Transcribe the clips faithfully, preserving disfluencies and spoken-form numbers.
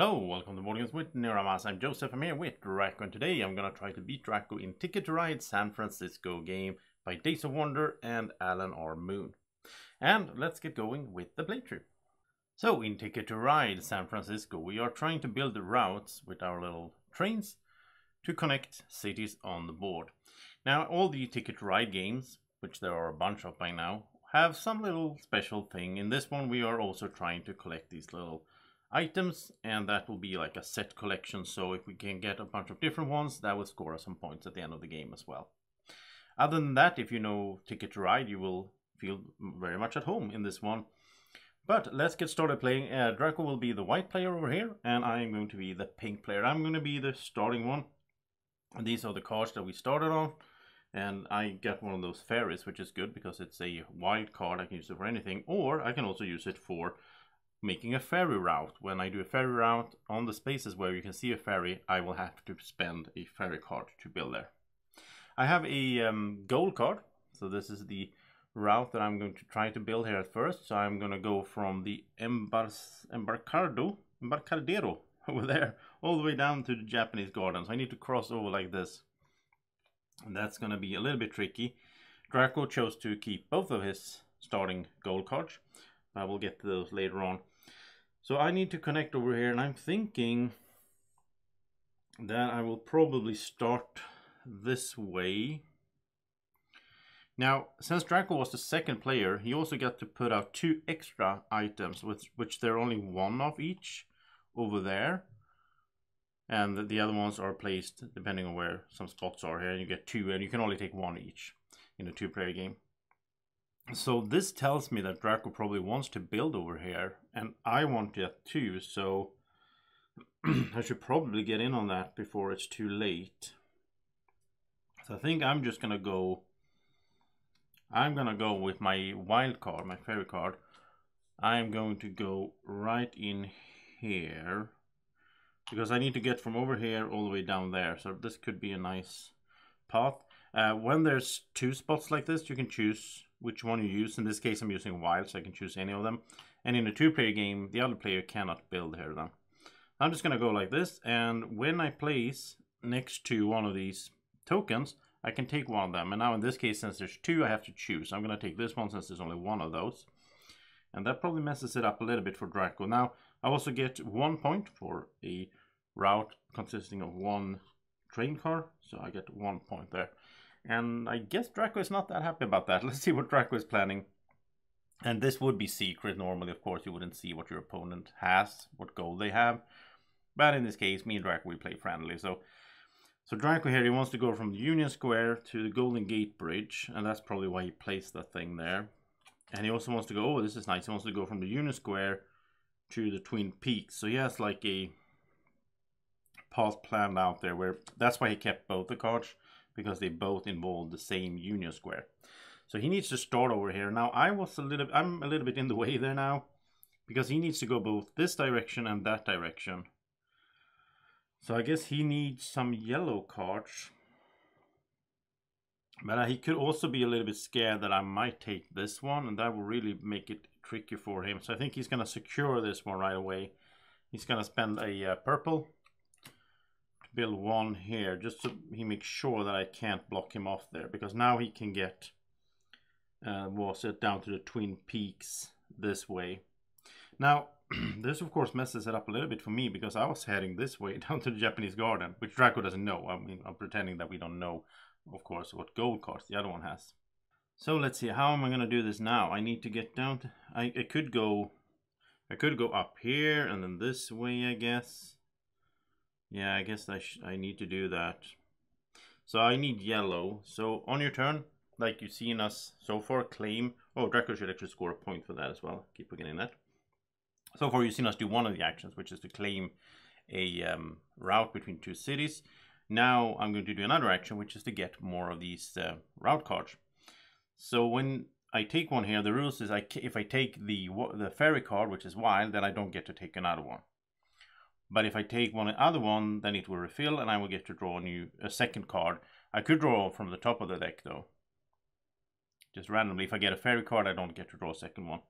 Hello, welcome to Mornings with Niramas. I'm Joseph, I'm here with Drako, and today I'm gonna try to beat Drako in Ticket to Ride San Francisco game by Days of Wonder and Alan R. Moon. And let's get going with the playthrough. So in Ticket to Ride San Francisco, we are trying to build routes with our little trains to connect cities on the board. Now all the Ticket to Ride games, which there are a bunch of by now, have some little special thing. In this one we are also trying to collect these little items, and that will be like a set collection, so if we can get a bunch of different ones, that will score us some points at the end of the game as well. Other than that, if you know Ticket to Ride, you will feel very much at home in this one. But let's get started playing. uh, Drako will be the white player over here, and I am going to be the pink player. I'm going to be the starting one, and these are the cards that we started on. And I got one of those fairies, which is good because it's a wild card. I can use it for anything, or I can also use it for making a ferry route. When I do a ferry route on the spaces where you can see a ferry, I will have to spend a ferry card to build there. I have a um, gold card, so this is the route that I'm going to try to build here at first. So I'm going to go from the Embars Embarcado, Embarcadero over there all the way down to the Japanese Garden. So I need to cross over like this. And that's going to be a little bit tricky. Drako chose to keep both of his starting gold cards. I will get to those later on. So I need to connect over here, and I'm thinking that I will probably start this way. Now, since Drako was the second player, he also got to put out two extra items, which, which they're only one of each over there. And the other ones are placed depending on where some spots are here. You get two, and you can only take one each in a two-player game. So this tells me that Drako probably wants to build over here, and I want that too. So I should probably get in on that before it's too late. So I think I'm just gonna go. I'm gonna go with my wild card, my fairy card. I'm going to go right in here, because I need to get from over here all the way down there. So this could be a nice path. Uh, when there's two spots like this, you can choose which one you use. In this case, I'm using wild, so I can choose any of them. And in a two-player game, the other player cannot build here then. I'm just going to go like this. And when I place next to one of these tokens, I can take one of them. And now in this case, since there's two, I have to choose. I'm going to take this one since there's only one of those. And that probably messes it up a little bit for Drako. Now, I also get one point for a route consisting of one train car, so I get one point there. And I guess Drako is not that happy about that. Let's see what Drako is planning. And this would be secret. Normally, of course, you wouldn't see what your opponent has, what goal they have. But in this case, me and Drako, we play friendly. So, so Drako here, he wants to go from the Union Square to the Golden Gate Bridge, and that's probably why he placed that thing there. And he also wants to go, oh, this is nice, he wants to go from the Union Square to the Twin Peaks. So he has like a path planned out there, where that's why he kept both the cards, because they both involve the same Union Square. So he needs to start over here. Now I was a little, I'm a little bit in the way there now, because he needs to go both this direction and that direction. So I guess he needs some yellow cards. But he could also be a little bit scared that I might take this one, and that will really make it tricky for him. So I think he's going to secure this one right away. He's going to spend a uh, purple to build one here, just so he makes sure that I can't block him off there. Because now he can get uh, was it down to the Twin Peaks this way. Now, this of course messes it up a little bit for me, because I was heading this way down to the Japanese Garden, which Drako doesn't know. I mean, I'm pretending that we don't know, of course, what gold cards the other one has. So let's see, how am I going to do this now? I need to get down to, I, I could go I could go up here and then this way, I guess. Yeah, I guess I, sh I need to do that. So I need yellow. So on your turn, like you've seen us so far, claim. Oh, Drako should actually score a point for that as well. Keep forgetting that. So far you've seen us do one of the actions, which is to claim a um, route between two cities. Now I'm going to do another action, which is to get more of these uh, route cards. So when I take one here, the rules is I if I take the the ferry card, which is wild, then I don't get to take another one. But if I take one other one, then it will refill, and I will get to draw a new a second card. I could draw from the top of the deck though, just randomly. If I get a ferry card, I don't get to draw a second one.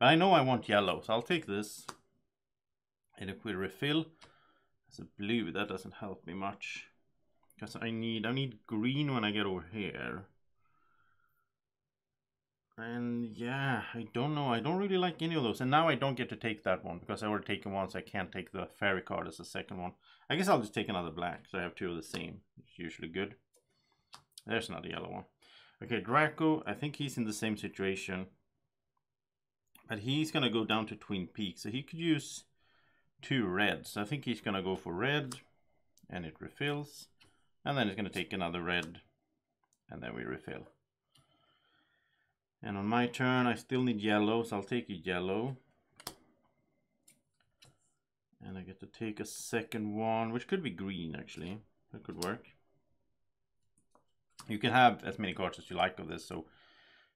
But I know I want yellow, so I'll take this. and a quick refill. There's a blue, that doesn't help me much. Because I need, I need green when I get over here. And yeah, I don't know. I don't really like any of those. And now I don't get to take that one because I already taken one, so I can't take the fairy card as the second one. I guess I'll just take another black, so I have two of the same. It's usually good. There's another yellow one. Okay, Drako, I think he's in the same situation. But he's going to go down to Twin Peaks, so he could use two reds. I think he's going to go for red, and it refills. And then it's going to take another red, and then we refill. And on my turn, I still need yellow, so I'll take a yellow. And I get to take a second one, which could be green, actually. That could work. You can have as many cards as you like of this, so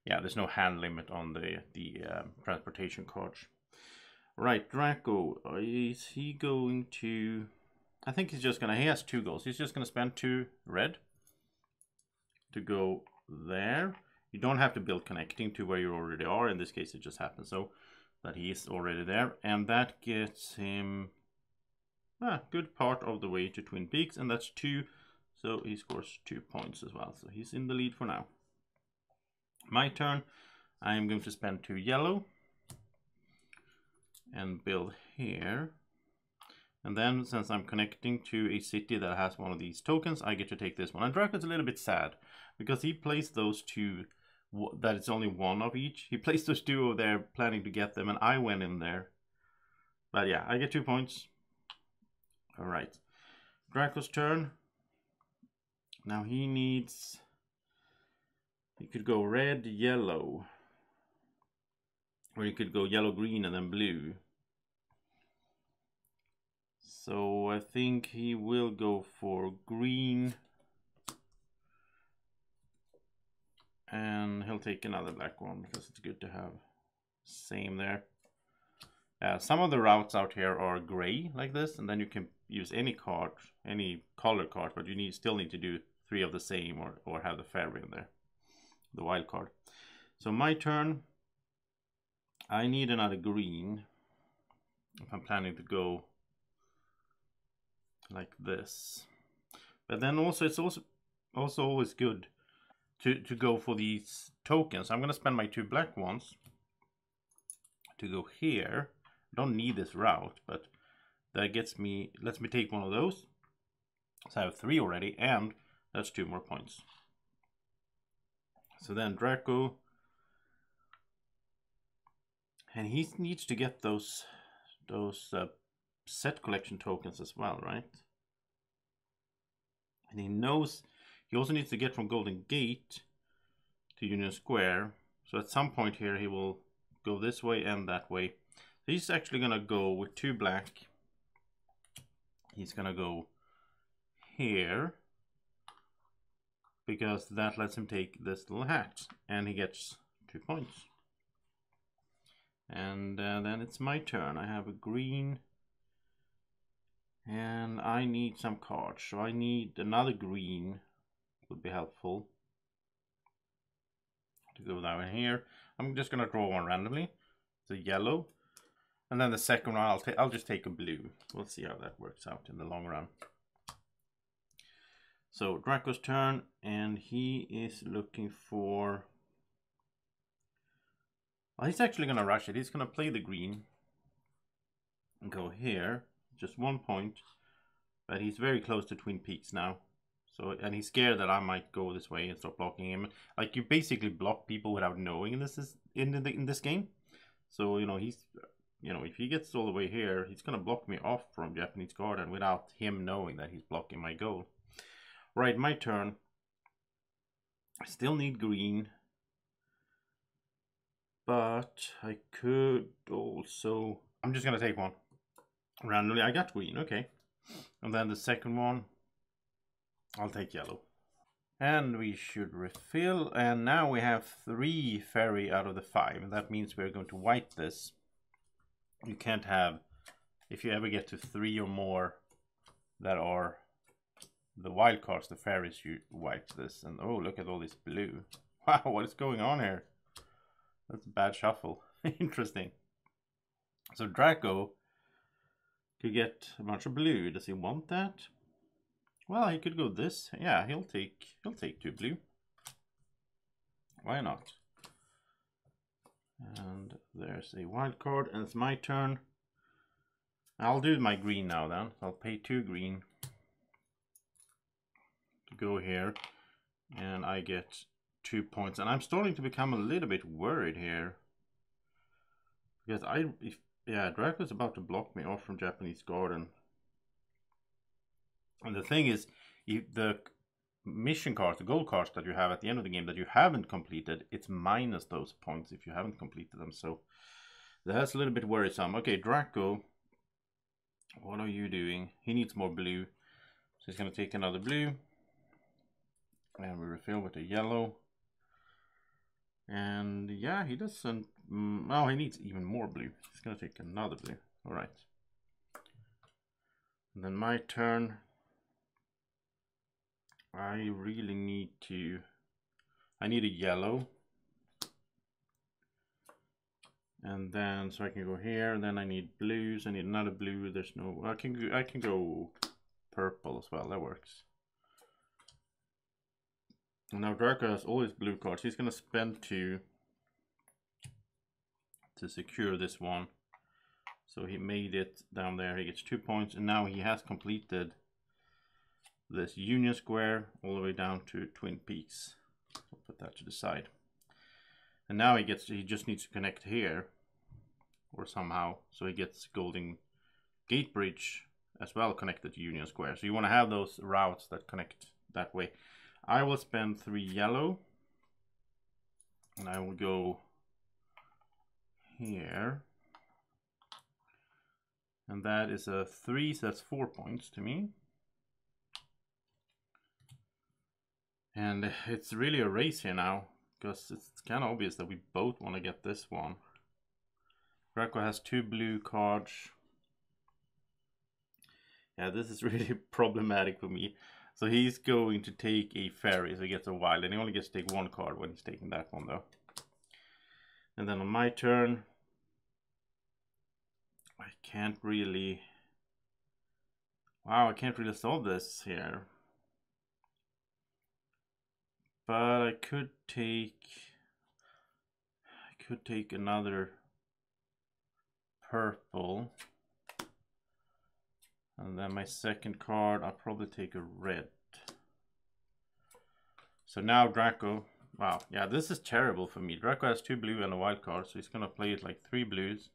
yeah, there's no hand limit on the, the uh, transportation cards. Right, Drako, is he going to... I think he's just going to... He has two goals. He's just going to spend two red to go there. You don't have to build connecting to where you already are. In this case, it just happens so that he is already there. And that gets him a ah, good part of the way to Twin Peaks. And that's two. So he scores two points as well. So he's in the lead for now. My turn. I am going to spend two yellow. And build here. And then since I'm connecting to a city that has one of these tokens, I get to take this one. And Draco's a little bit sad because he placed those two... that it's only one of each. He placed those two over there planning to get them, and I went in there. But yeah, I get two points. All right, Draco's turn. Now he needs, he could go red, yellow, or he could go yellow, green, and then blue. So I think he will go for green. And he'll take another black one because it's good to have same there. Uh, some of the routes out here are gray like this, and then you can use any card, any color card, but you need still need to do three of the same or, or have the fairy in there, the wild card. So my turn, I need another green if I'm planning to go like this. But then also it's also, also always good To, to go for these tokens. I'm going to spend my two black ones to go here. I don't need this route, but that gets me, lets me take one of those. So I have three already, and that's two more points. So then Drako, and he needs to get those those uh, set collection tokens as well, right? And he knows he also needs to get from Golden Gate to Union Square. So at some point here, he will go this way and that way. So he's actually going to go with two black. He's going to go here, because that lets him take this little hat. And he gets two points. And uh, then it's my turn. I have a green. And I need some cards. So I need another green. Would be helpful to go down in here. I'm just gonna draw one randomly. It's a yellow, and then the second one I'll take. I'll just take a blue. We'll see how that works out in the long run. So Draco's turn, and he is looking for. Well, he's actually gonna rush it. He's gonna play the green and go here, just one point. But he's very close to Twin Peaks now. So, and he's scared that I might go this way and start blocking him. Like, you basically block people without knowing this is in the, in this game. So, you know, he's, you know, if he gets all the way here, he's gonna block me off from Japanese Garden without him knowing that he's blocking my goal. Right, my turn. I still need green, but I could also. I'm just gonna take one randomly. I got green, okay, and then the second one. I'll take yellow. And we should refill. And now we have three fairy out of the five. And that means we're going to white this. You can't have, if you ever get to three or more that are the wild cards, the fairies, you wipe this. And oh, look at all this blue. Wow, what is going on here? That's a bad shuffle. Interesting. So Drako to get a bunch of blue. Does he want that? Well, he could go this. Yeah, he'll take he'll take two blue. Why not? And there's a wild card, and it's my turn. I'll do my green now then. I'll pay two green to go here, and I get two points. And I'm starting to become a little bit worried here, because I, if, yeah, Draco's about to block me off from Japanese Garden. And the thing is, if the mission cards, the gold cards that you have at the end of the game that you haven't completed, it's minus those points if you haven't completed them. So that's a little bit worrisome. Okay, Drako, what are you doing? He needs more blue, so he's going to take another blue, and we refill with a yellow. And yeah, he doesn't, mm, oh, he needs even more blue. He's going to take another blue. All right, and then my turn. I really need to, I need a yellow, and then so I can go here, and then I need blues. I need another blue. There's no, I can go, I can go purple as well. That works. Now Drako has all his blue cards. He's gonna spend two to secure this one. So he made it down there. He gets two points, and now he has completed this Union Square all the way down to Twin Peaks. I'll put that to the side. And now he gets, he just needs to connect here or somehow, so he gets Golden Gate Bridge as well connected to Union Square. So you want to have those routes that connect that way. I will spend three yellow, and I will go here, and that is a three, so that's four points to me. And it's really a race here now, because it's kind of obvious that we both want to get this one. Drako has two blue cards. Yeah, this is really problematic for me. So he's going to take a ferry, so he gets a wild, and he only gets to take one card when he's taking that one though. And then on my turn, I can't really, wow, I can't really solve this here. But I could take, I could take another purple, and then my second card, I'll probably take a red. So now Drako, wow, yeah, this is terrible for me. Drako has two blue and a wild card, so he's gonna play it like three blues,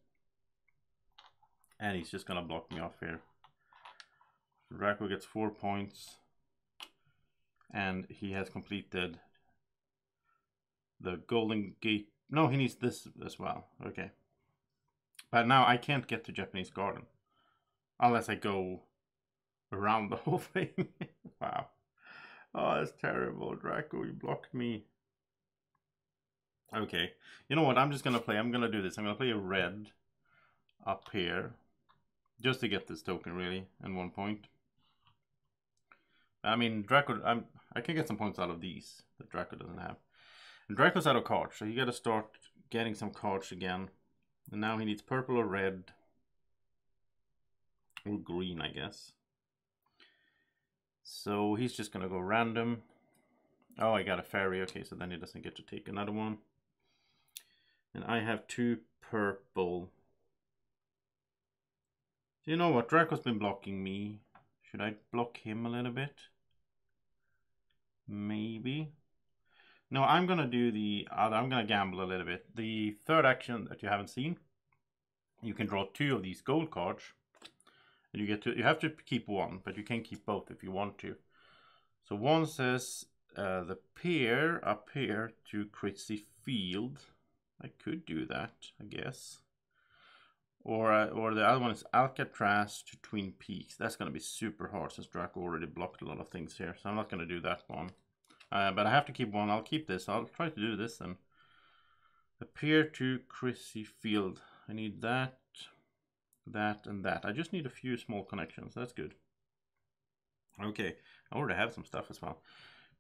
and he's just gonna block me off here. So Drako gets four points. And he has completed the Golden Gate. No, he needs this as well. Okay. But now I can't get to Japanese Garden unless I go around the whole thing. Wow. Oh, that's terrible. Drako, you blocked me. Okay. You know what? I'm just going to play. I'm going to do this. I'm going to play a red up here just to get this token, really, and one point. I mean, Drako, I'm, I can get some points out of these that Drako doesn't have. And Draco's out of cards, so you got to start getting some cards again. And now he needs purple or red. Or green, I guess. So he's just going to go random. Oh, I got a fairy. Okay, so then he doesn't get to take another one. And I have two purple. You know what? Draco's been blocking me. Should I block him a little bit? Maybe. No, I'm gonna do the other. I'm gonna gamble a little bit. The third action that you haven't seen, you can draw two of these gold cards, and you get to. You have to keep one, but you can keep both if you want to. So one says uh, the pair up here to Chrissy Field. I could do that, I guess. Or, uh, or the other one is Alcatraz to Twin Peaks. That's going to be super hard since Drako already blocked a lot of things here. So I'm not going to do that one. Uh, but I have to keep one. I'll keep this. I'll try to do this then. Appear to Chrissy Field. I need that, that, and that. I just need a few small connections. That's good. Okay. I already have some stuff as well.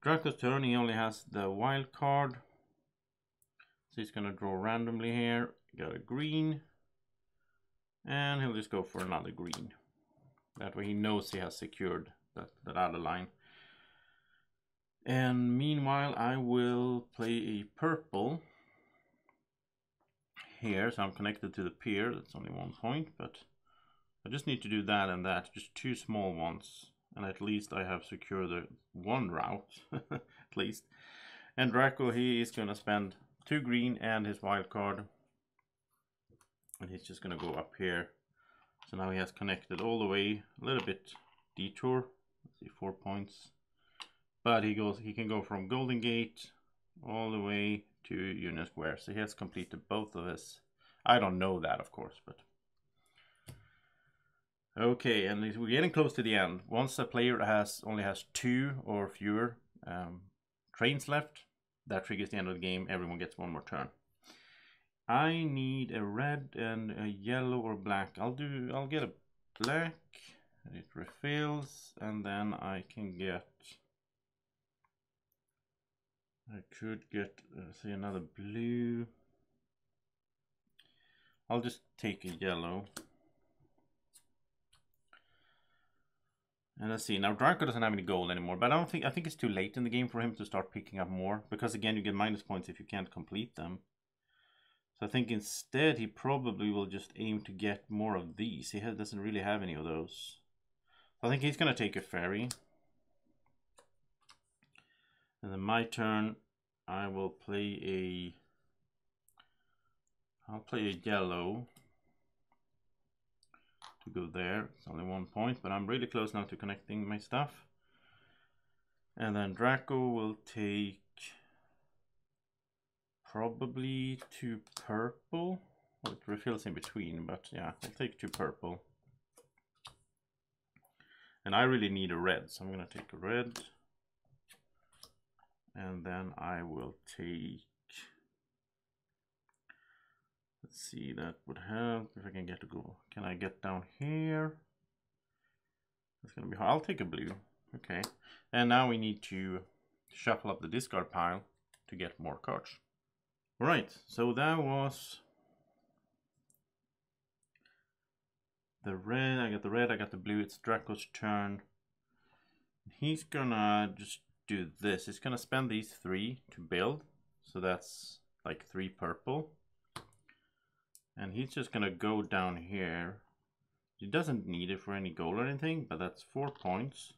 Draco's turn. He only has the wild card. So he's going to draw randomly here. Got a green. And he'll just go for another green. That way he knows he has secured that, that other line. And meanwhile, I will play a purple here. So I'm connected to the pier. That's only one point, but I just need to do that and that. Just two small ones. And at least I have secured the one route, at least. And Drako, he is going to spend two green and his wild card. And he's just going to go up here. So now he has connected all the way. A little bit detour. Let's see, four points. But he goes. He can go from Golden Gate all the way to Union Square. So he has completed both of his. I don't know that, of course, but okay. And we're getting close to the end. Once a player has only has two or fewer um, trains left, that triggers the end of the game. Everyone gets one more turn. I need a red and a yellow or black. I'll do. I'll get a black. And it refills, and then I can get. I could get, uh, say, another blue. I'll just take a yellow. And let's see. Now, Drako doesn't have any gold anymore, but I don't think, I think it's too late in the game for him to start picking up more. Because, again, you get minus points if you can't complete them. So I think instead he probably will just aim to get more of these. He has, doesn't really have any of those. So I think he's going to take a ferry. And then my turn, I will play a, I'll play a yellow to go there. It's only one point, but I'm really close now to connecting my stuff. And then Drako will take probably two purple. Well, it refills in between, but yeah, I'll take two purple. And I really need a red, so I'm going to take a red. And then I will take, let's see, that would help if I can get to go. Can I get down here? It's going to be hard. I'll take a blue. Okay. And now we need to shuffle up the discard pile to get more cards. All right. So that was the red. I got the red. I got the blue. It's Draco's turn. He's going to just do this. It's going to spend these three to build, so that's like three purple, and he's just going to go down here. He doesn't need it for any goal or anything, but that's four points,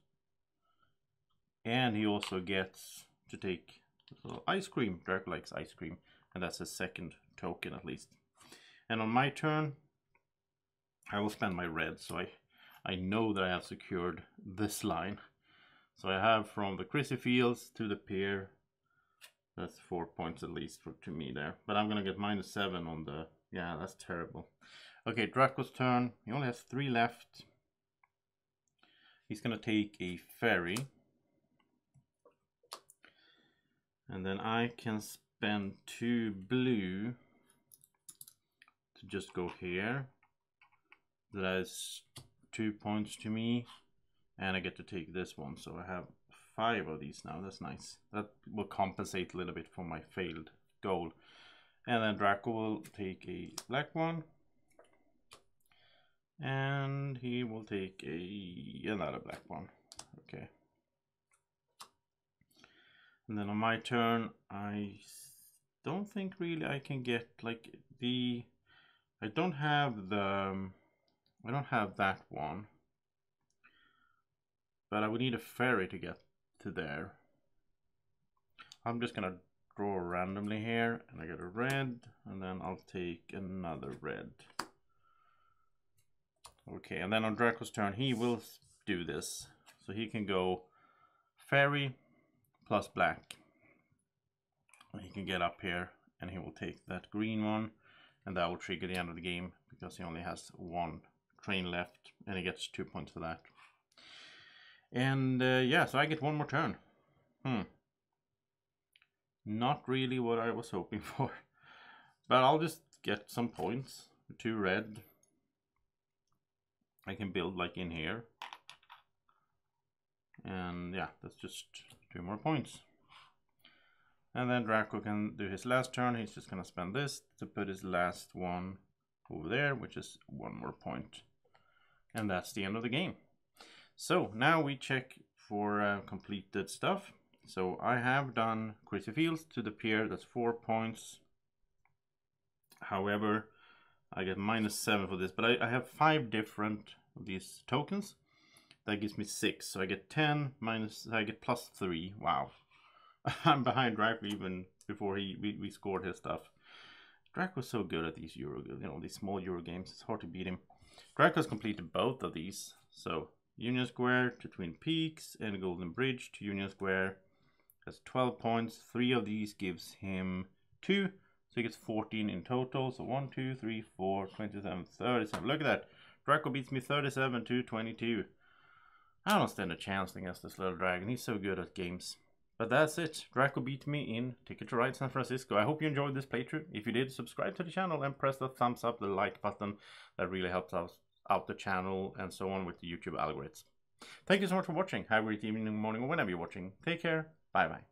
and he also gets to take a little ice cream. Drako likes ice cream, and that's his second token at least. And on my turn, I will spend my red, so I, I know that I have secured this line. So I have from the Chrissy Fields to the pier. That's four points at least for to me there. But I'm gonna get minus seven on the, yeah, that's terrible. Okay, Draco's turn. He only has three left. He's gonna take a ferry. And then I can spend two blue to just go here. That is two points to me. And I get to take this one, so I have five of these now. That's nice. That will compensate a little bit for my failed goal. And then Drako will take a black one. And he will take a another black one. Okay. And then on my turn, I don't think really I can get like the... I don't have the... I don't have that one. But I would need a ferry to get to there. I'm just gonna draw randomly here, and I get a red, and then I'll take another red. Okay, and then on Draco's turn, he will do this. So he can go ferry plus black. He can get up here, and he will take that green one, and that will trigger the end of the game, because he only has one train left, and he gets two points for that. And uh, yeah, so I get one more turn. Hmm. Not really what I was hoping for. But I'll just get some points. Two red. I can build like in here. And yeah, that's just two more points. And then Drako can do his last turn. He's just going to spend this to put his last one over there, which is one more point. And that's the end of the game. So now we check for uh, completed stuff. So I have done Chrissy Fields to the pier, that's four points. However, I get minus seven for this, but I, I have five different of these tokens. That gives me six, so I get ten minus, I get plus three. Wow, I'm behind Drako even before he we, we scored his stuff. Drako's so good at these Euro, you know, these small Euro games. It's hard to beat him. Drako's completed both of these, so Union Square to Twin Peaks and Golden Bridge to Union Square. That's twelve points. Three of these gives him two, so he gets fourteen in total. So one, two, three, four, twenty-seven, thirty-seven. Look at that. Drako beats me thirty-seven to twenty-two. I don't stand a chance against this little dragon. He's so good at games. But that's it. Drako beat me in Ticket to Ride San Francisco. I hope you enjoyed this playthrough. If you did, subscribe to the channel and press the thumbs up, the like button. That really helps us out the channel and so on with the YouTube algorithms. Thank you so much for watching. Have a great evening, morning, or whenever you're watching. Take care. Bye bye.